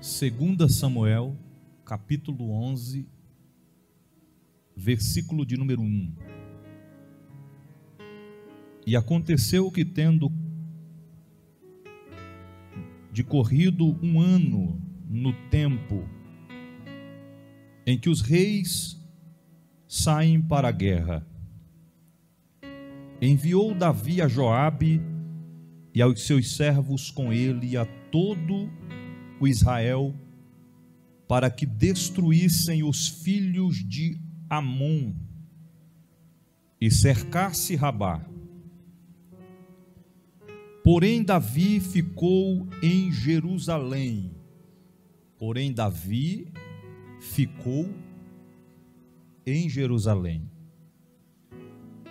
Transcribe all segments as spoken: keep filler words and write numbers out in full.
Segunda Samuel, capítulo onze, versículo de número um. E aconteceu que, tendo de corrido um ano no tempo em que os reis saem para a guerra, enviou Davi a Joabe e aos seus servos com ele, a todo o Israel, para que destruíssem os filhos de Amon e cercasse Rabá. Porém Davi ficou em Jerusalém. Porém Davi ficou em Jerusalém.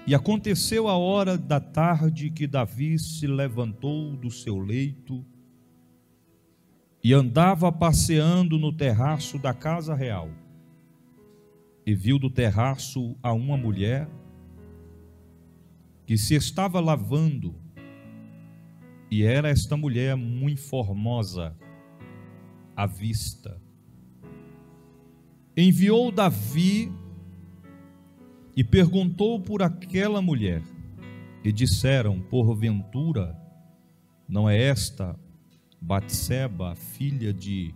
E aconteceu a hora da tarde que Davi se levantou do seu leito e andava passeando no terraço da casa real. E viu do terraço a uma mulher que se estava lavando, e era esta mulher muito formosa à vista. Enviou Davi e perguntou por aquela mulher, e disseram: porventura não é esta Batseba, filha de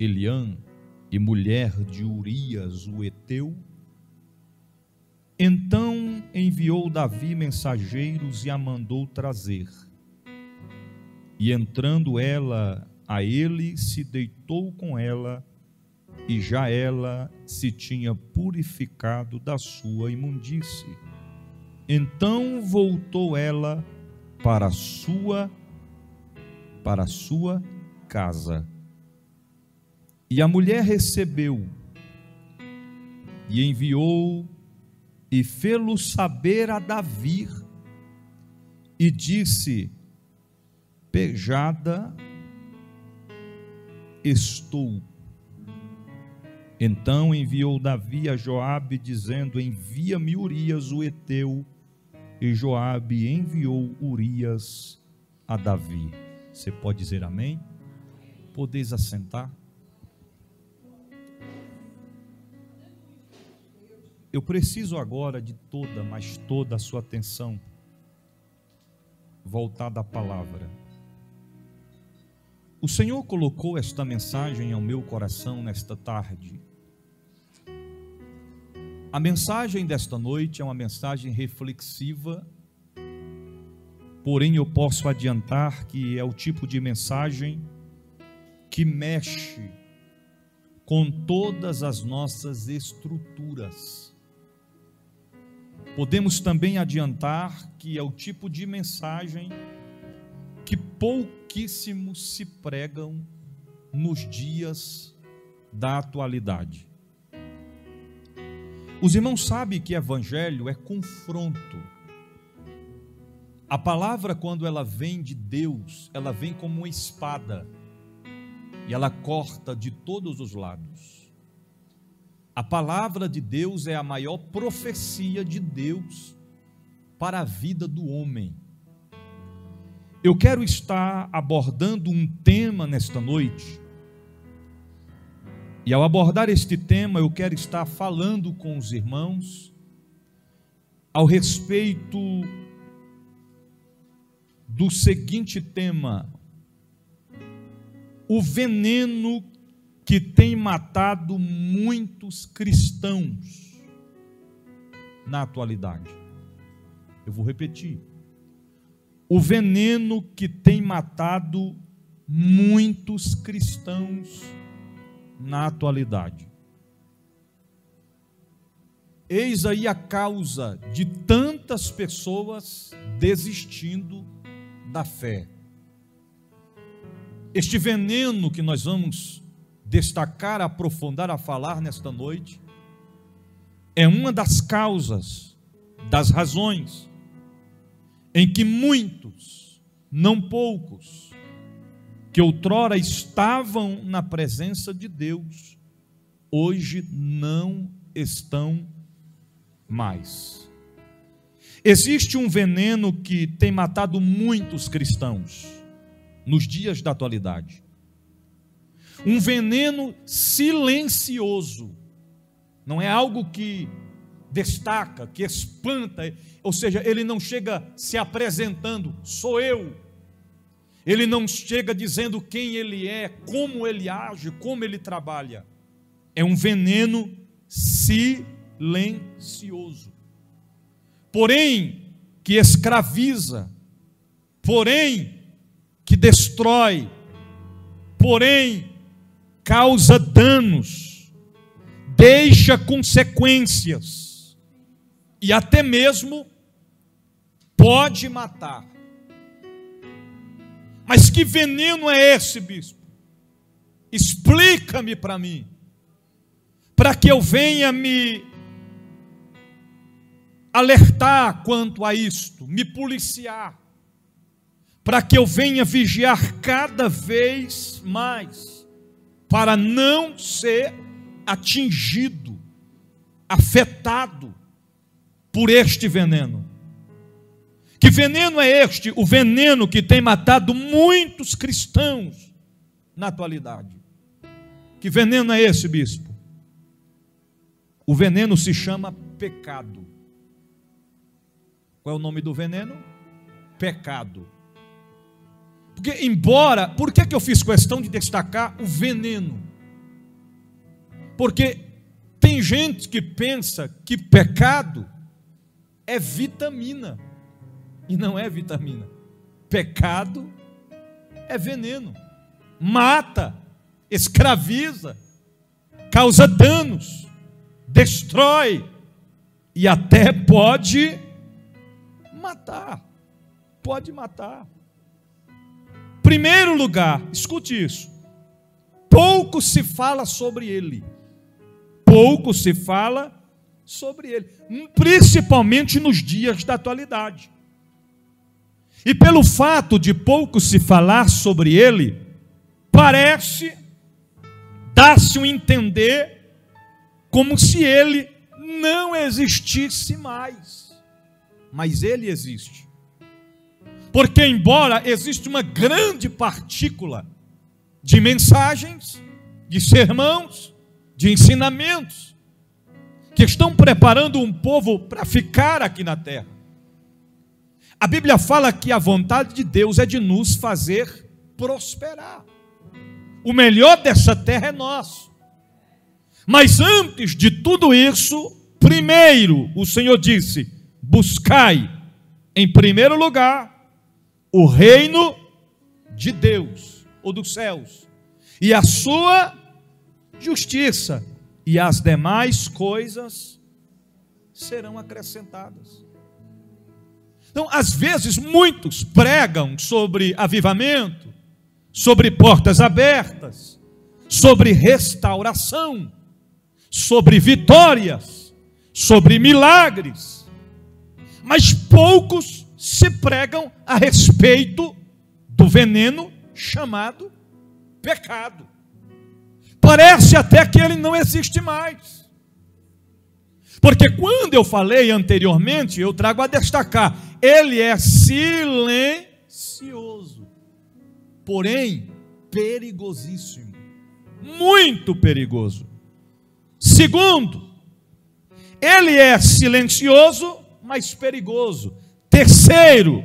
Eliã e mulher de Urias, o Eteu? Então enviou Davi mensageiros e a mandou trazer. E entrando ela a ele, se deitou com ela, e já ela se tinha purificado da sua imundície. Então voltou ela para a sua, para a sua casa. E a mulher recebeu, e enviou, e fê-lo saber a Davi, e disse: pejada estou. Então enviou Davi a Joabe, dizendo: envia-me Urias, o Eteu. E Joabe enviou Urias a Davi. Você pode dizer amém? Podeis assentar? Eu preciso agora de toda, mas toda a sua atenção voltada à palavra. O Senhor colocou esta mensagem ao meu coração nesta tarde. A mensagem desta noite é uma mensagem reflexiva, porém eu posso adiantar que é o tipo de mensagem que mexe com todas as nossas estruturas. Podemos também adiantar que é o tipo de mensagem que pouquíssimos se pregam nos dias da atualidade. Os irmãos sabem que evangelho é confronto. A palavra, quando ela vem de Deus, ela vem como uma espada, e ela corta de todos os lados. A palavra de Deus é a maior profecia de Deus para a vida do homem. Eu quero estar abordando um tema nesta noite, e ao abordar este tema, eu quero estar falando com os irmãos ao respeito do seguinte tema: o veneno que tem matado muitos cristãos na atualidade. Eu vou repetir: o veneno que tem matado muitos cristãos na atualidade. Eis aí a causa de tantas pessoas desistindo da fé. Este veneno que nós vamos destacar, aprofundar, a falar nesta noite, é uma das causas, das razões, em que muitos, não poucos, que outrora estavam na presença de Deus, hoje não estão mais. Existe um veneno que tem matado muitos cristãos nos dias da atualidade. um veneno silencioso, não é algo que destaca, que espanta, ou seja, ele não chega se apresentando, sou eu, ele não chega dizendo quem ele é, como ele age, como ele trabalha, é um veneno silencioso, porém que escraviza, porém que destrói, porém causa danos, deixa consequências, e até mesmo pode matar. Mas que veneno é esse, bispo? Explica-me para mim, para que eu venha me alertar quanto a isto, me policiar, para que eu venha vigiar cada vez mais, para não ser atingido, afetado por este veneno. Que veneno é este? O veneno que tem matado muitos cristãos na atualidade. Que veneno é esse, bispo? O veneno se chama pecado. Qual é o nome do veneno? Pecado. Porque embora, por que que eu fiz questão de destacar o veneno? Porque tem gente que pensa que pecado é vitamina, e não é vitamina. Pecado é veneno, mata, escraviza, causa danos, destrói, e até pode matar, pode matar. Primeiro lugar, escute isso, pouco se fala sobre ele, pouco se fala sobre ele, principalmente nos dias da atualidade, e pelo fato de pouco se falar sobre ele, parece, dá-se um entender, como se ele não existisse mais, mas ele existe, porque embora existe uma grande partícula de mensagens, de sermãos, de ensinamentos, que estão preparando um povo para ficar aqui na terra. A Bíblia fala que a vontade de Deus é de nos fazer prosperar. O melhor dessa terra é nosso. Mas antes de tudo isso, primeiro, o Senhor disse, buscai, em primeiro lugar, o reino de Deus, ou dos céus, e a sua justiça, e as demais coisas serão acrescentadas. Então, às vezes, muitos pregam sobre avivamento, sobre portas abertas, sobre restauração, sobre vitórias, sobre milagres, mas poucos se pregam a respeito do veneno chamado pecado. Parece até que ele não existe mais, porque quando eu falei anteriormente, eu trago a destacar, ele é silencioso, porém perigosíssimo, muito perigoso. Segundo, ele é silencioso, mas perigoso. Terceiro,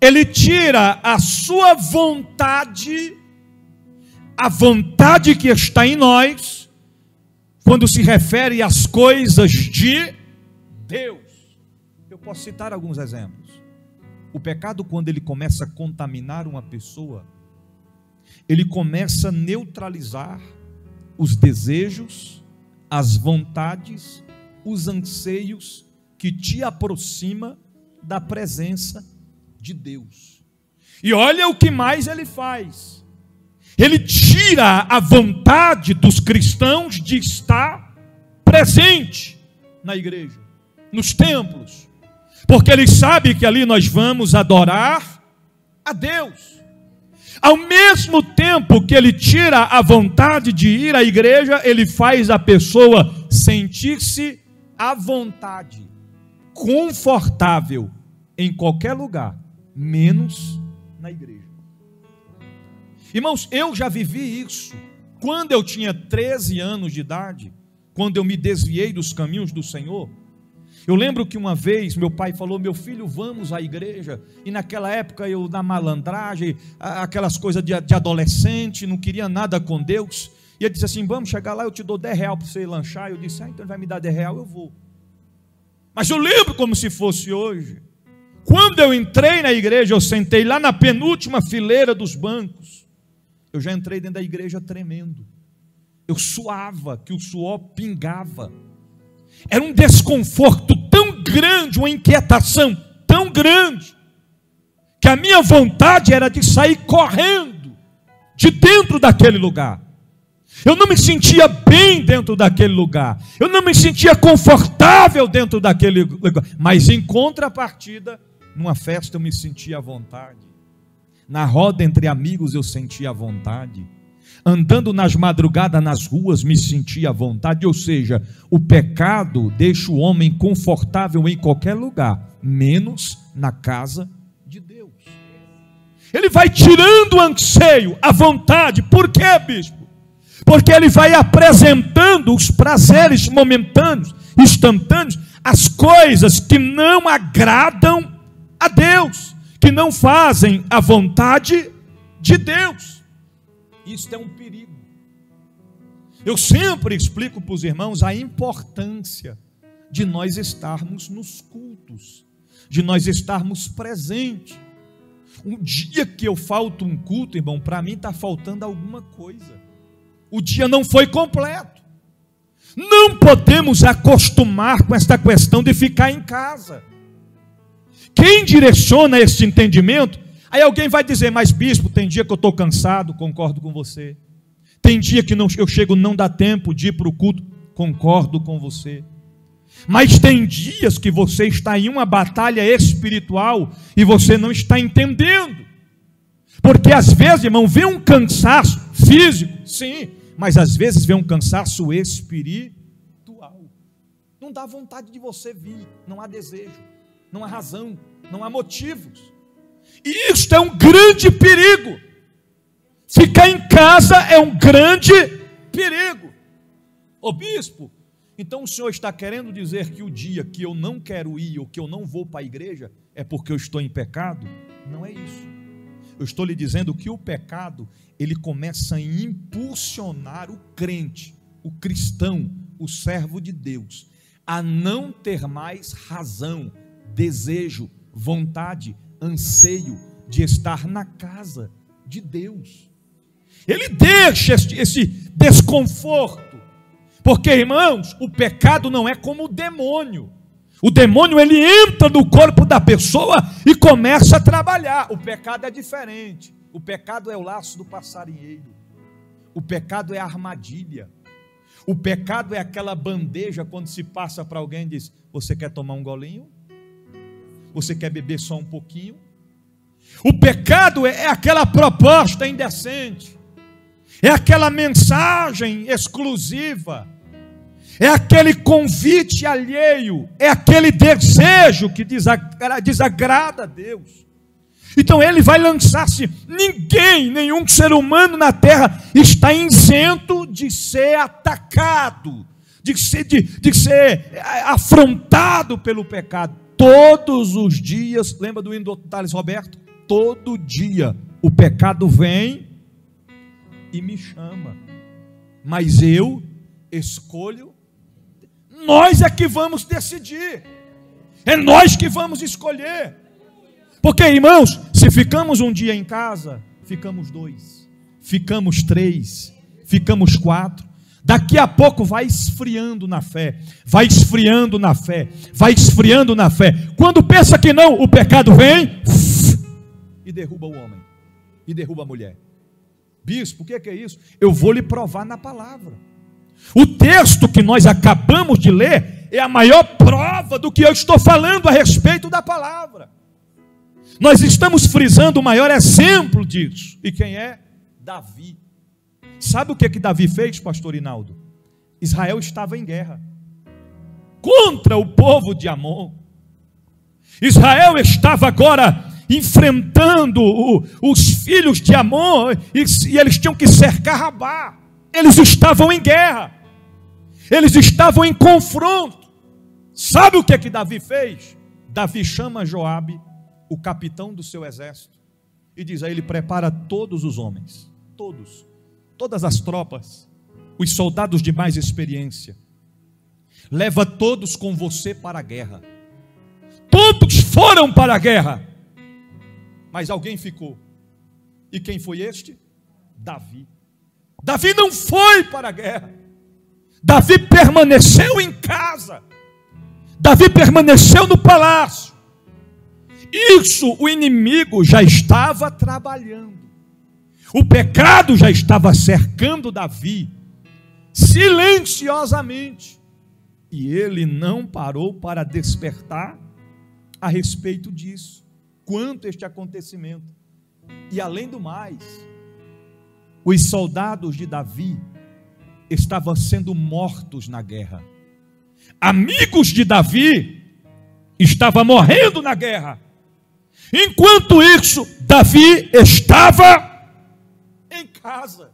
ele tira a sua vontade, a vontade que está em nós, quando se refere às coisas de Deus. Eu posso citar alguns exemplos. O pecado, quando ele começa a contaminar uma pessoa, ele começa a neutralizar os desejos, as vontades, os anseios que te aproxima da presença de Deus. E olha o que mais ele faz. Ele tira a vontade dos cristãos de estar presente na igreja, nos templos, porque ele sabe que ali nós vamos adorar a Deus. Ao mesmo tempo que ele tira a vontade de ir à igreja, ele faz a pessoa sentir-se à vontade, confortável em qualquer lugar, menos na igreja. Irmãos, eu já vivi isso Quando eu tinha treze anos de idade, quando eu me desviei dos caminhos do Senhor, eu lembro que uma vez meu pai falou: meu filho, vamos à igreja. E naquela época eu, na malandragem, aquelas coisas de, de adolescente, não queria nada com Deus. E ele disse assim: vamos chegar lá, eu te dou dez reais para você ir lanchar. Eu disse: ah, então ele vai me dar dez reais, eu vou. Mas eu lembro como se fosse hoje. Quando eu entrei na igreja, eu sentei lá na penúltima fileira dos bancos. Eu já entrei dentro da igreja tremendo. Eu suava, que o suor pingava. Era um desconforto tão grande, uma inquietação tão grande, que a minha vontade era de sair correndo de dentro daquele lugar. Eu não me sentia bem dentro daquele lugar. Eu não me sentia confortável dentro daquele lugar. Mas em contrapartida, numa festa eu me sentia à vontade. Na roda entre amigos eu sentia à vontade. Andando nas madrugadas, nas ruas, me sentia à vontade. Ou seja, o pecado deixa o homem confortável em qualquer lugar, menos na casa de Deus. Ele vai tirando o anseio, a vontade. Por quê, bispo? Porque ele vai apresentando os prazeres momentâneos, instantâneos, as coisas que não agradam a Deus, que não fazem a vontade de Deus. Isso é um perigo. Eu sempre explico para os irmãos a importância de nós estarmos nos cultos, de nós estarmos presentes. Um dia que eu falto um culto, irmão, para mim está faltando alguma coisa. O dia não foi completo. Não podemos acostumar com esta questão de ficar em casa. Quem direciona esse entendimento? Aí alguém vai dizer: mas bispo, tem dia que eu estou cansado, concordo com você. Tem dia que não, eu chego, não dá tempo de ir para o culto, concordo com você. Mas tem dias que você está em uma batalha espiritual e você não está entendendo. Porque às vezes, irmão, vem um cansaço físico, sim, mas às vezes vem um cansaço espiritual. Não dá vontade de você vir, não há desejo, não há razão, não há motivos. E isto é um grande perigo. Ficar em casa é um grande perigo. Ô bispo, então o senhor está querendo dizer que o dia que eu não quero ir, ou que eu não vou para a igreja, é porque eu estou em pecado? Não é isso. Eu estou lhe dizendo que o pecado, ele começa a impulsionar o crente, o cristão, o servo de Deus, a não ter mais razão, desejo, vontade, anseio de estar na casa de Deus. Ele deixa este, esse desconforto, porque, irmãos, o pecado não é como o demônio. O demônio, ele entra no corpo da pessoa e começa a trabalhar. O pecado é diferente. O pecado é o laço do passarinheiro. O pecado é a armadilha. O pecado é aquela bandeja quando se passa para alguém e diz: você quer tomar um golinho? Você quer beber só um pouquinho? O pecado é aquela proposta indecente. É aquela mensagem exclusiva. É aquele convite alheio, é aquele desejo que desagrada a Deus. Então ele vai lançar-se. Ninguém, nenhum ser humano na terra está isento de ser atacado, de ser, de, de ser afrontado pelo pecado. Todos os dias, lembra do hino do Thales Roberto? Todo dia o pecado vem e me chama, mas eu escolho. Nós é que vamos decidir, é nós que vamos escolher, porque, irmãos, se ficamos um dia em casa, ficamos dois, ficamos três, ficamos quatro, daqui a pouco vai esfriando na fé, vai esfriando na fé, vai esfriando na fé, quando pensa que não, o pecado vem e derruba o homem, e derruba a mulher. Bispo, o que é isso? Eu vou lhe provar na palavra. O texto que nós acabamos de ler é a maior prova do que eu estou falando a respeito da palavra. Nós estamos frisando o maior exemplo disso. E quem é? Davi. Sabe o que, que Davi fez, pastor Hinaldo? Israel estava em guerra contra o povo de Amon. Israel estava agora enfrentando o, os filhos de Amon e, e eles tinham que cercar Rabá. Eles estavam em guerra. Eles estavam em confronto. Sabe o que é que Davi fez? Davi chama Joabe, o capitão do seu exército, e diz a ele: prepara todos os homens, todos, todas as tropas, os soldados de mais experiência, leva todos com você para a guerra. Todos foram para a guerra, mas alguém ficou. E quem foi este? Davi. Davi não foi para a guerra. Davi permaneceu em casa. Davi permaneceu no palácio. Isso o inimigo já estava trabalhando. O pecado já estava cercando Davi silenciosamente. E ele não parou para despertar a respeito disso, quanto este acontecimento. E além do mais, os soldados de Davi estavam sendo mortos na guerra. Amigos de Davi estavam morrendo na guerra. Enquanto isso, Davi estava em casa.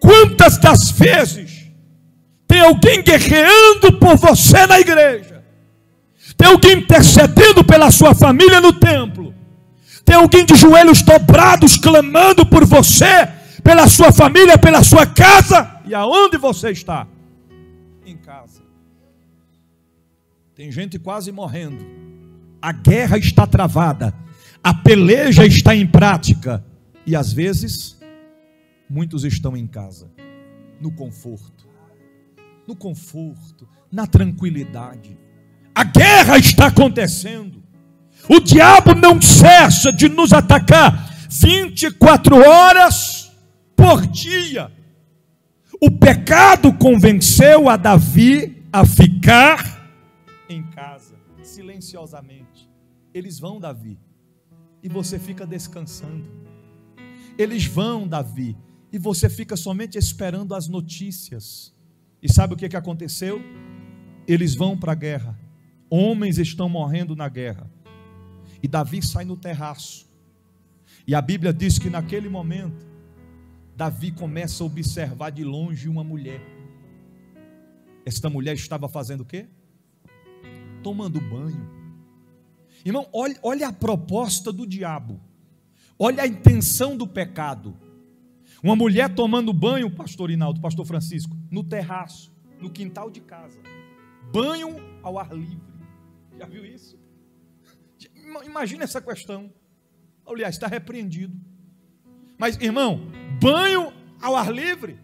Quantas das vezes tem alguém guerreando por você na igreja? Tem alguém intercedendo pela sua família no templo? Tem alguém de joelhos dobrados clamando por você, pela sua família, pela sua casa? E aonde você está? Em casa. Tem gente quase morrendo. A guerra está travada, a peleja está em prática, e às vezes, muitos estão em casa, no conforto, no conforto, na tranquilidade. A guerra está acontecendo, o diabo não cessa de nos atacar, vinte e quatro horas por dia. O pecado convenceu a Davi a ficar em casa, silenciosamente. Eles vão, Davi, e você fica descansando. Eles vão, Davi, e você fica somente esperando as notícias. E sabe o que, que aconteceu? Eles vão para a guerra. Homens estão morrendo na guerra. E Davi sai no terraço. E a Bíblia diz que naquele momento, Davi começa a observar de longe uma mulher. Esta mulher estava fazendo o quê? Tomando banho. Irmão, olha, olha a proposta do diabo, olha a intenção do pecado. Uma mulher tomando banho, pastor Inaldo, pastor Francisco, no terraço, no quintal de casa, banho ao ar livre. Já viu isso? Imagina essa questão. Aliás, está repreendido. Mas, irmão, banho ao ar livre,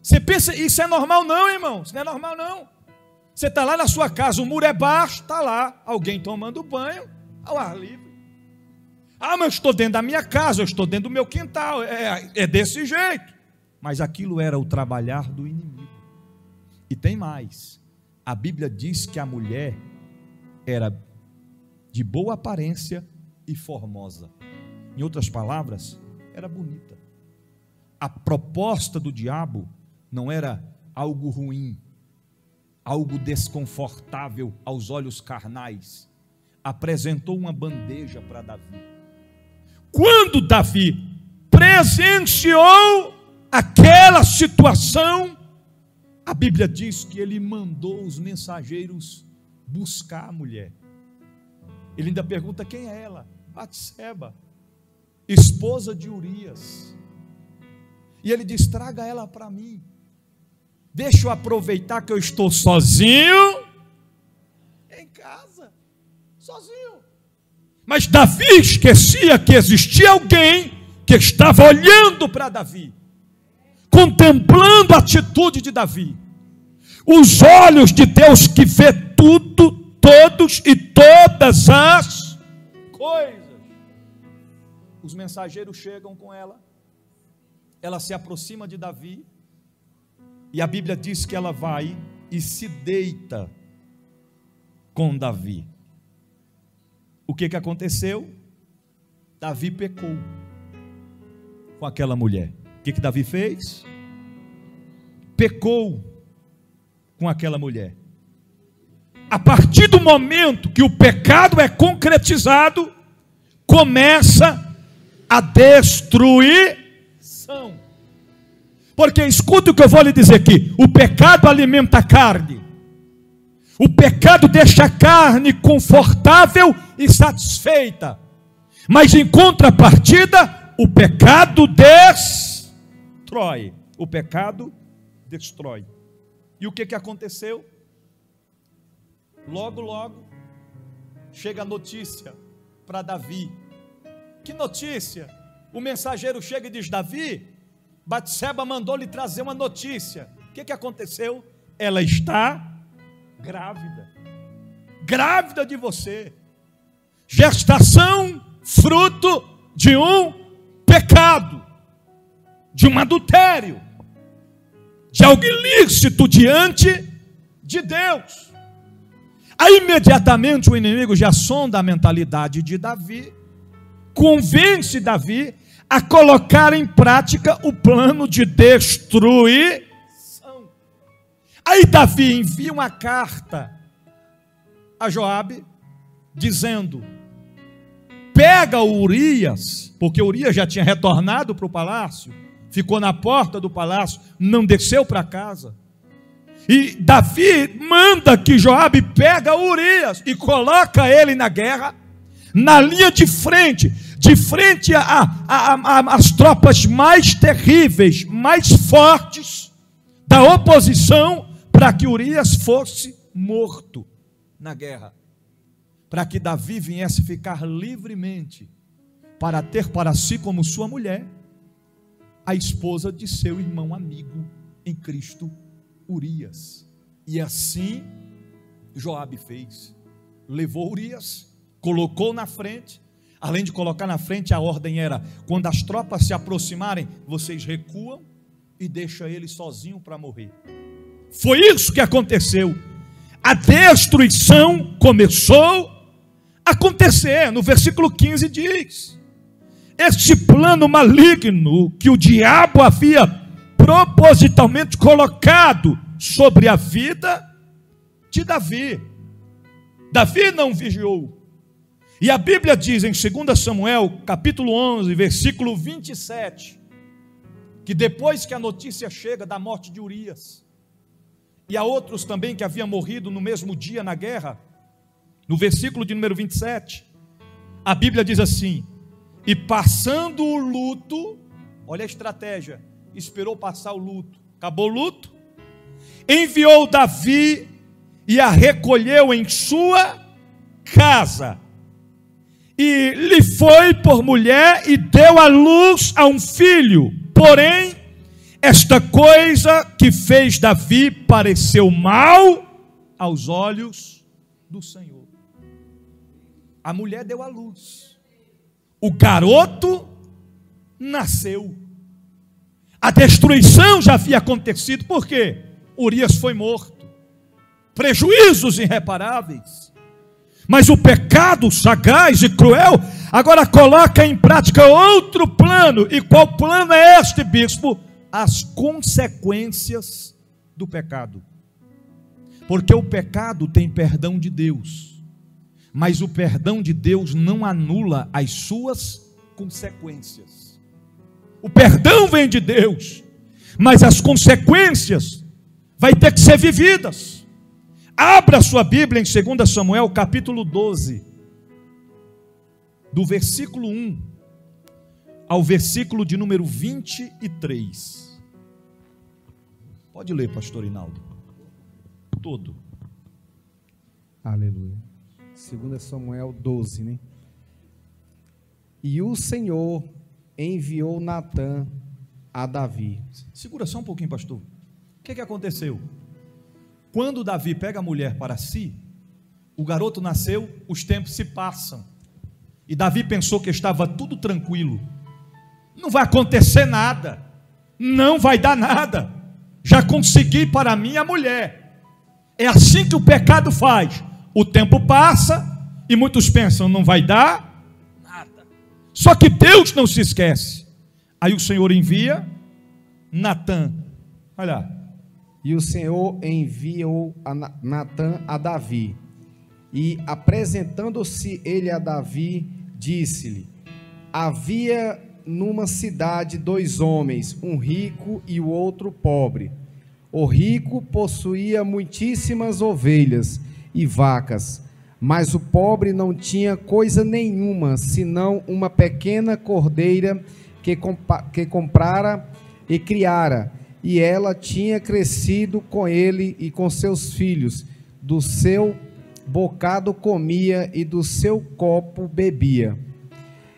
você pensa, isso é normal não, irmão, isso não é normal não. Você está lá na sua casa, o muro é baixo, está lá alguém tomando banho ao ar livre. Ah, mas eu estou dentro da minha casa, eu estou dentro do meu quintal, é, é desse jeito. Mas aquilo era o trabalhar do inimigo. E tem mais, a Bíblia diz que a mulher era de boa aparência e formosa. Em outras palavras, era bonita. A proposta do diabo não era algo ruim, algo desconfortável aos olhos carnais. Apresentou uma bandeja para Davi. Quando Davi presenciou aquela situação, a Bíblia diz que ele mandou os mensageiros buscar a mulher. Ele ainda pergunta quem é ela? Batseba, esposa de Urias. E ele diz: traga ela para mim. Deixa eu aproveitar que eu estou sozinho em casa, sozinho. Mas Davi esquecia que existia alguém que estava olhando para Davi, contemplando a atitude de Davi. Os olhos de Deus que vê tudo, todos e todas as coisas. Os mensageiros chegam com ela, ela se aproxima de Davi. E a Bíblia diz que ela vai e se deita com Davi. O que que aconteceu? Davi pecou com aquela mulher. O que que Davi fez? Pecou com aquela mulher. A partir do momento que o pecado é concretizado, começa a destruição. Porque escute o que eu vou lhe dizer aqui: o pecado alimenta a carne, o pecado deixa a carne confortável e satisfeita, mas em contrapartida, o pecado destrói, o pecado destrói. E o que que aconteceu? Logo, logo, chega a notícia para Davi. Que notícia? O mensageiro chega e diz: Davi, Batseba mandou lhe trazer uma notícia. O que que aconteceu? Ela está grávida, grávida de você, gestação fruto de um pecado, de um adultério, de algo ilícito diante de Deus. Aí imediatamente o inimigo já sonda a mentalidade de Davi, convence Davi a colocar em prática o plano de destruição. Aí Davi envia uma carta a Joabe, dizendo: pega o Urias, porque Urias já tinha retornado para o palácio, ficou na porta do palácio, não desceu para casa. E Davi manda que Joabe pega Urias e coloca ele na guerra, na linha de frente, de frente às tropas mais terríveis, mais fortes da oposição, para que Urias fosse morto na guerra, para que Davi viesse ficar livremente, para ter para si como sua mulher a esposa de seu irmão amigo em Cristo, Urias. E assim Joabe fez, levou Urias, colocou na frente. Além de colocar na frente, a ordem era: quando as tropas se aproximarem, vocês recuam e deixam ele sozinho para morrer. Foi isso que aconteceu. A destruição começou a acontecer. No versículo quinze diz: este plano maligno que o diabo havia propositalmente colocado sobre a vida de Davi, Davi não vigiou. E a Bíblia diz em Segunda Samuel, capítulo onze, versículo vinte e sete, que depois que a notícia chega da morte de Urias, e a outros também que haviam morrido no mesmo dia na guerra, no versículo de número vinte e sete, a Bíblia diz assim: e passando o luto, olha a estratégia, esperou passar o luto, acabou o luto, enviou Davi e a recolheu em sua casa, e lhe foi por mulher e deu à luz a um filho. Porém, esta coisa que fez Davi pareceu mal aos olhos do Senhor. A mulher deu à luz, o garoto nasceu. A destruição já havia acontecido, porque Urias foi morto, prejuízos irreparáveis, mas o pecado sagaz e cruel agora coloca em prática outro plano. E qual plano é este, bispo? As consequências do pecado, porque o pecado tem perdão de Deus, mas o perdão de Deus não anula as suas consequências. O perdão vem de Deus, mas as consequências vai ter que ser vividas. Abra a sua Bíblia em Segunda Samuel, capítulo doze, do versículo um ao versículo de número vinte e três. Pode ler, pastor Hinaldo. Todo. Aleluia. Segunda Samuel doze, né? E o Senhor enviou Natã a Davi. Segura só um pouquinho, pastor. O que que aconteceu? Quando Davi pega a mulher para si, o garoto nasceu, os tempos se passam, e Davi pensou que estava tudo tranquilo, não vai acontecer nada, não vai dar nada, já consegui para mim a mulher. É assim que o pecado faz, o tempo passa, e muitos pensam, não vai dar. Só que Deus não se esquece. Aí o Senhor envia Natã. Olha lá. E o Senhor enviou a Natã a Davi. E apresentando-se ele a Davi, disse-lhe: havia numa cidade dois homens, um rico e o outro pobre. O rico possuía muitíssimas ovelhas e vacas, mas o pobre não tinha coisa nenhuma, senão uma pequena cordeira que, compa- que comprara e criara, e ela tinha crescido com ele e com seus filhos, do seu bocado comia e do seu copo bebia,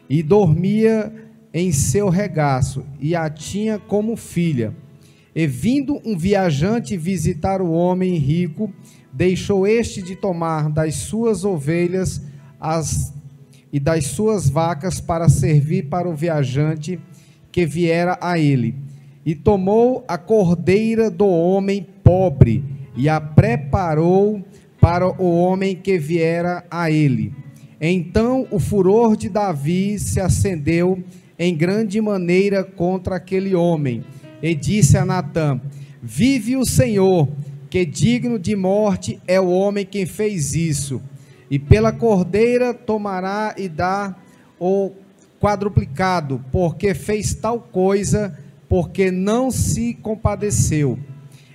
e dormia em seu regaço, e a tinha como filha. E vindo um viajante visitar o homem rico, deixou este de tomar das suas ovelhas as, e das suas vacas para servir para o viajante que viera a ele, e tomou a cordeira do homem pobre, e a preparou para o homem que viera a ele. Então o furor de Davi se acendeu em grande maneira contra aquele homem, e disse a Natã: vive o Senhor, que digno de morte é o homem que fez isso, e pela cordeira tomará e dá o quadruplicado, porque fez tal coisa, porque não se compadeceu.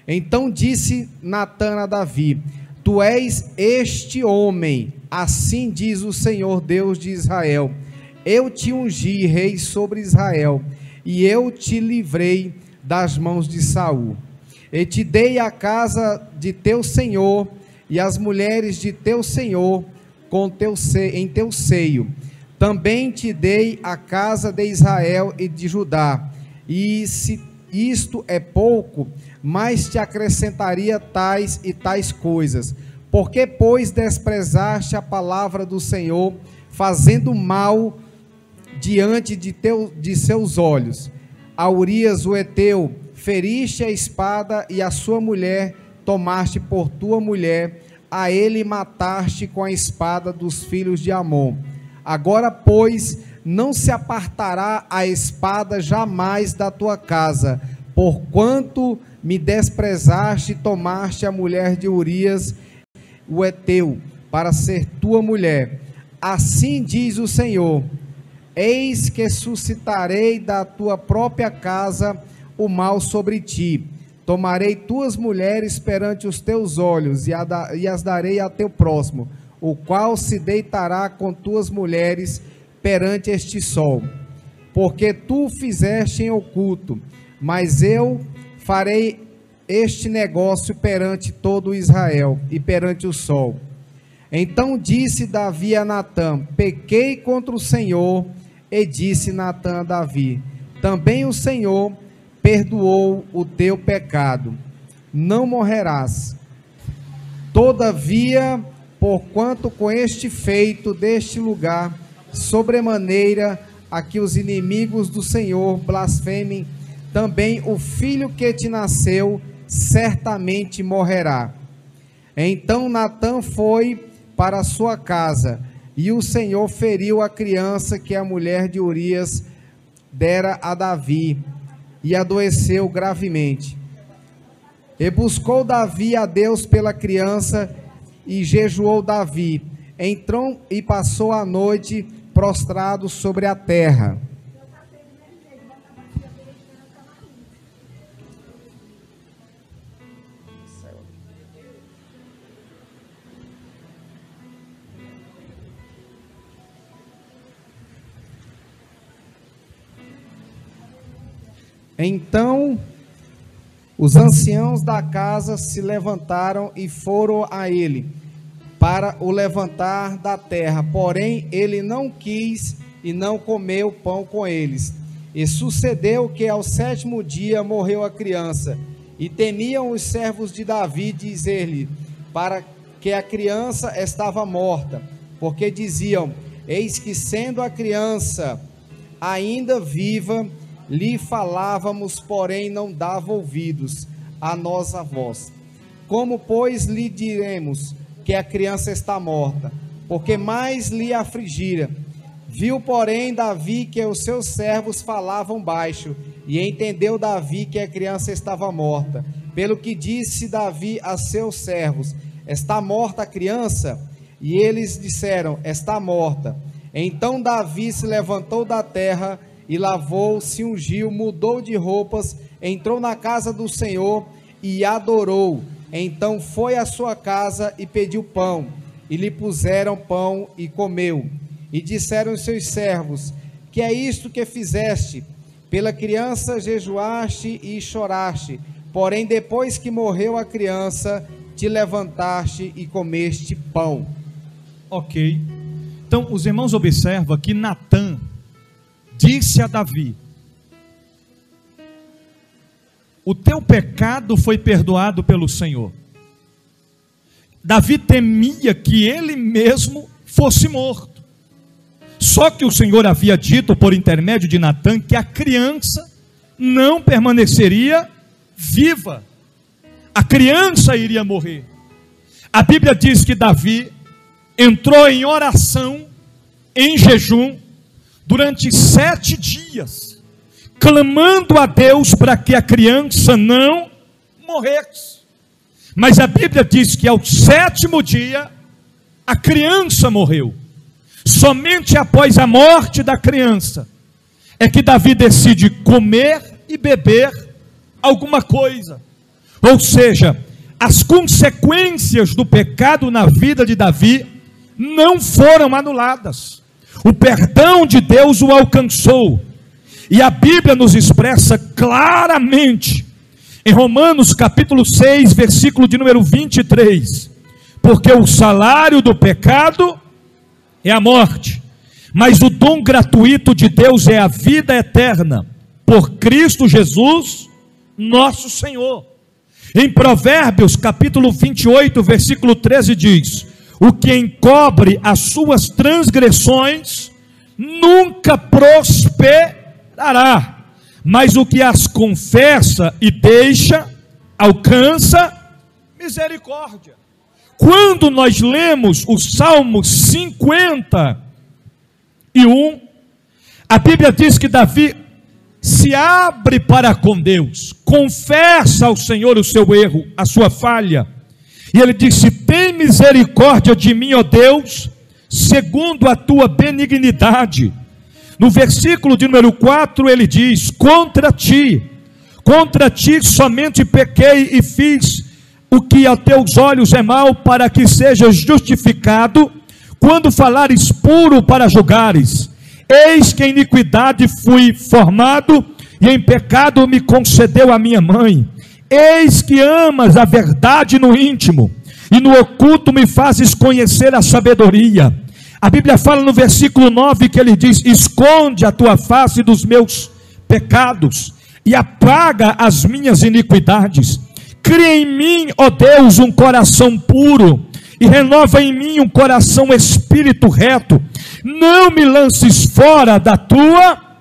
Então disse Natã a Davi: tu és este homem, assim diz o Senhor Deus de Israel, eu te ungi rei sobre Israel, e eu te livrei das mãos de Saul. E te dei a casa de teu senhor, e as mulheres de teu senhor com teu se, em teu seio. Também te dei a casa de Israel e de Judá. E se isto é pouco, mais te acrescentaria tais e tais coisas. Porque, pois, desprezaste a palavra do Senhor, fazendo mal diante de, teu, de seus olhos. A Urias, o Eteu, feriste a espada, e a sua mulher tomaste por tua mulher, a ele mataste com a espada dos filhos de Amon. Agora, pois, não se apartará a espada jamais da tua casa, porquanto me desprezaste e tomaste a mulher de Urias, o Eteu, para ser tua mulher. Assim diz o Senhor: eis que suscitarei da tua própria casa o mal sobre ti, tomarei tuas mulheres perante os teus olhos, e as darei a teu próximo, o qual se deitará com tuas mulheres perante este sol, porque tu fizeste em oculto, mas eu farei este negócio perante todo Israel e perante o sol. Então disse Davi a Natã: pequei contra o Senhor. E disse Natã a Davi: também o Senhor perdoou o teu pecado, não morrerás. Todavia, porquanto com este feito deste lugar, sobremaneira a que os inimigos do Senhor blasfemem, também o filho que te nasceu certamente morrerá. Então Natã foi para sua casa, e o Senhor feriu a criança que a mulher de Urias dera a Davi, e adoeceu gravemente. E buscou Davi a Deus pela criança, e jejuou Davi. Entrou e passou a noite prostrado sobre a terra. Então os anciãos da casa se levantaram e foram a ele para o levantar da terra, porém ele não quis e não comeu pão com eles. E sucedeu que ao sétimo dia morreu a criança, e temiam os servos de Davi dizer-lhe para que a criança estava morta, porque diziam: eis que, sendo a criança ainda viva, lhe falávamos, porém não dava ouvidos a nossa voz. Como, pois, lhe diremos que a criança está morta? Porque mais lhe afligira. Viu, porém, Davi que os seus servos falavam baixo, e entendeu Davi que a criança estava morta. Pelo que disse Davi a seus servos: está morta a criança? E eles disseram: está morta. Então Davi se levantou da terra e lavou, se ungiu, mudou de roupas, entrou na casa do Senhor e adorou. Então foi à sua casa e pediu pão, e lhe puseram pão e comeu. E disseram os seus servos: que é isto que fizeste? Pela criança jejuaste e choraste, porém depois que morreu a criança, te levantaste e comeste pão. Ok, então os irmãos observam que Natã disse a Davi: o teu pecado foi perdoado pelo Senhor. Davi temia que ele mesmo fosse morto. Só que o Senhor havia dito por intermédio de Natã que a criança não permaneceria viva. A criança iria morrer. A Bíblia diz que Davi entrou em oração, em jejum, durante sete dias, clamando a Deus para que a criança não morresse. Mas a Bíblia diz que ao sétimo dia, a criança morreu. Somente após a morte da criança, é que Davi decide comer e beber alguma coisa. Ou seja, as consequências do pecado na vida de Davi não foram anuladas. O perdão de Deus o alcançou. E a Bíblia nos expressa claramente, em Romanos capítulo seis, versículo de número vinte e três, porque o salário do pecado é a morte, mas o dom gratuito de Deus é a vida eterna, por Cristo Jesus, nosso Senhor. Em Provérbios capítulo vinte e oito, versículo treze diz: o que encobre as suas transgressões nunca prosperará, mas o que as confessa e deixa alcança misericórdia. Quando nós lemos o Salmo cinquenta e um, a Bíblia diz que Davi se abre para com Deus, confessa ao Senhor o seu erro, a sua falha, e ele disse: tem misericórdia de mim, ó Deus, segundo a tua benignidade. No versículo de número quatro ele diz: contra ti, contra ti somente pequei e fiz o que a teus olhos é mal, para que sejas justificado quando falares puro para julgares. Eis que em iniquidade fui formado e em pecado me concedeu a minha mãe. Eis que amas a verdade no íntimo e no oculto me fazes conhecer a sabedoria. A Bíblia fala no versículo nove que ele diz: esconde a tua face dos meus pecados e apaga as minhas iniquidades. Cria em mim, ó Deus, um coração puro e renova em mim um coração espírito reto. Não me lances fora da tua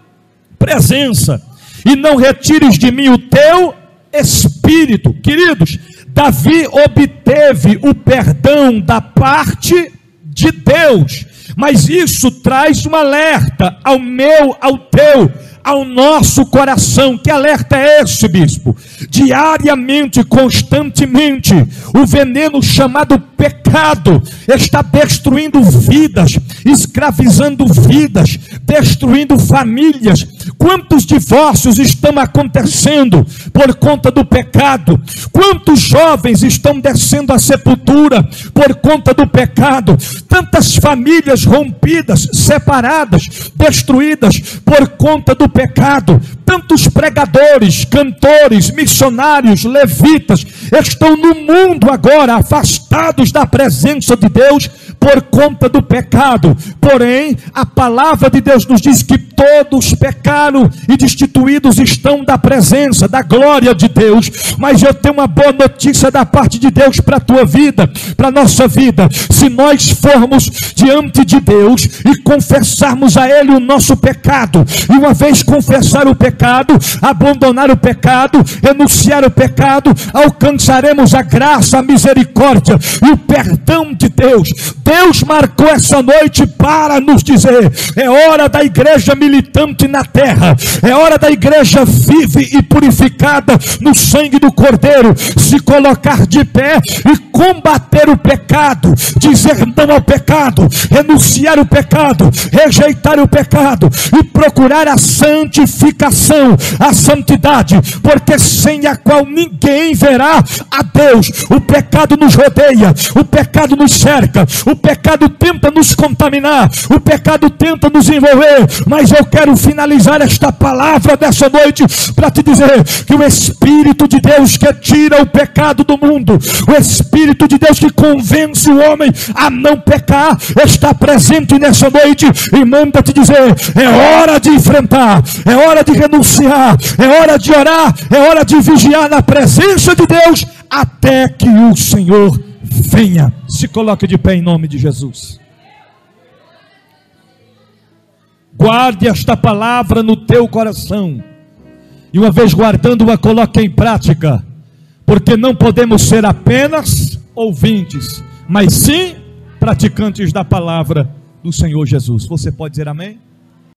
presença e não retires de mim o teu espírito. Queridos, Davi obteve o perdão da parte de Deus, mas isso traz um alerta ao meu, ao teu, ao nosso coração. Que alerta é esse, bispo? Diariamente, constantemente, o veneno chamado pecado está destruindo vidas, escravizando vidas, destruindo famílias. Quantos divórcios estão acontecendo por conta do pecado? Quantos jovens estão descendo à sepultura por conta do pecado? Tantas famílias rompidas, separadas, destruídas por conta do pecado. Tantos pregadores, cantores, missionários, levitas estão no mundo agora afastados da presença de Deus por conta do pecado. Porém, a palavra de Deus nos diz que todos pecaram e destituídos estão da presença, da glória de Deus. Mas eu tenho uma boa notícia da parte de Deus para a tua vida, para a nossa vida. Se nós formos diante de Deus e confessarmos a Ele o nosso pecado, e uma vez confessar o pecado, abandonar o pecado, renunciar o pecado, alcançaremos a graça, a misericórdia e o perdão de Deus. Deus marcou essa noite para nos dizer: é hora da igreja misericórdia militante na terra. É hora da igreja vive e purificada no sangue do Cordeiro se colocar de pé e combater o pecado, dizer não ao pecado, renunciar o pecado, rejeitar o pecado e procurar a santificação, a santidade, porque sem a qual ninguém verá a Deus. O pecado nos rodeia, o pecado nos cerca, o pecado tenta nos contaminar, o pecado tenta nos envolver, mas eu quero finalizar esta palavra dessa noite para te dizer que o Espírito de Deus que tira o pecado do mundo, o Espírito de Deus que convence o homem a não pecar, está presente nessa noite e manda te dizer: é hora de enfrentar, é hora de renunciar, é hora de orar, é hora de vigiar na presença de Deus até que o Senhor venha. Se coloque de pé em nome de Jesus. Guarde esta palavra no teu coração, e uma vez guardando-a, coloque em prática, porque não podemos ser apenas ouvintes, mas sim praticantes da palavra do Senhor Jesus. Você pode dizer amém?